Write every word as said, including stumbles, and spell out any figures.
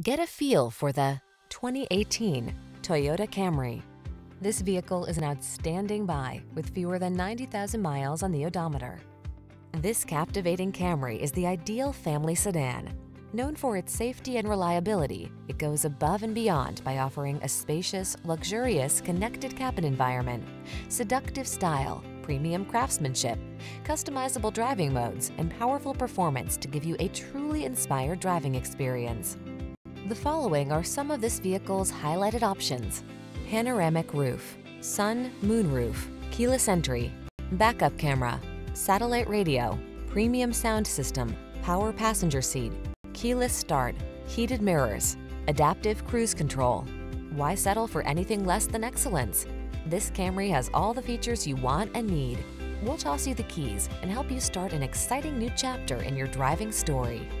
Get a feel for the twenty eighteen Toyota Camry. This vehicle is an outstanding buy with fewer than ninety thousand miles on the odometer. This captivating Camry is the ideal family sedan. Known for its safety and reliability, it goes above and beyond by offering a spacious, luxurious, connected cabin environment, seductive style, premium craftsmanship, customizable driving modes, and powerful performance to give you a truly inspired driving experience. The following are some of this vehicle's highlighted options: panoramic roof, sun, moon roof, keyless entry, backup camera, satellite radio, premium sound system, power passenger seat, keyless start, heated mirrors, adaptive cruise control. Why settle for anything less than excellence? This Camry has all the features you want and need. We'll toss you the keys and help you start an exciting new chapter in your driving story.